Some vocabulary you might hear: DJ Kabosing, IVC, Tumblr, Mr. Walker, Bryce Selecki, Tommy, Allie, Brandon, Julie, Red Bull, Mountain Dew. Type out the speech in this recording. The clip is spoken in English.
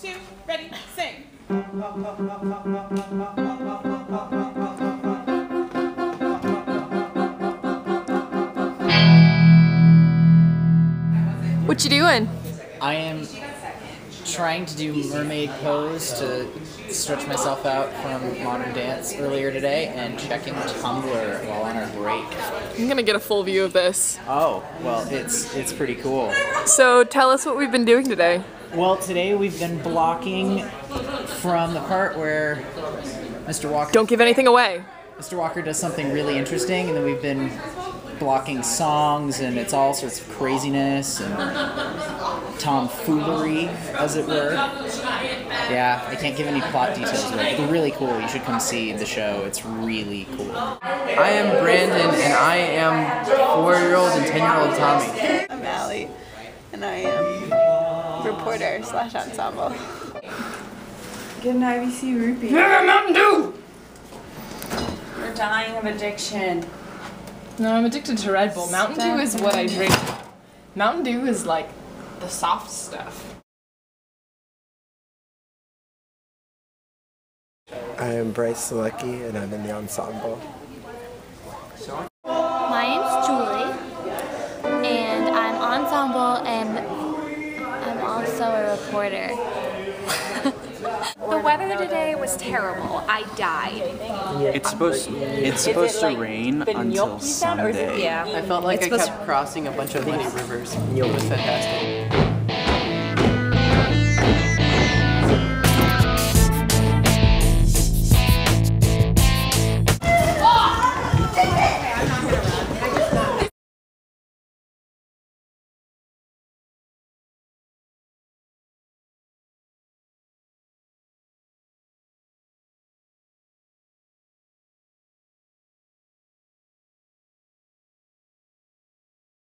two, ready, sing. What you doing? I am trying to do mermaid pose to stretch myself out from modern dance earlier today and checking Tumblr while on our break. I'm going to get a full view of this. Oh, well, it's pretty cool. So tell us what we've been doing today. Well, today we've been blocking from the part where Mr. Walker... Don't give anything away. Mr. Walker does something really interesting, and then we've been blocking songs, and it's all sorts of craziness and tomfoolery, as it were. Yeah, I can't give any plot details, but it's really cool. You should come see the show. It's really cool. I am Brandon, and I am 4-year-old and 10-year-old Tommy. I'm Allie, and I am... reporter/ensemble. Get an IVC rupee. Yeah, Mountain Dew! We're dying of addiction. No, I'm addicted to Red Bull. Mountain Dew is what I drink. Mountain Dew is like the soft stuff. I am Bryce Selecki, and I'm in the ensemble. My name's Julie, and I'm ensemble and also a reporter. The weather today was terrible. I died. It's supposed to rain until Sunday. Yeah, I felt like I kept crossing a bunch of muddy rivers. It was fantastic.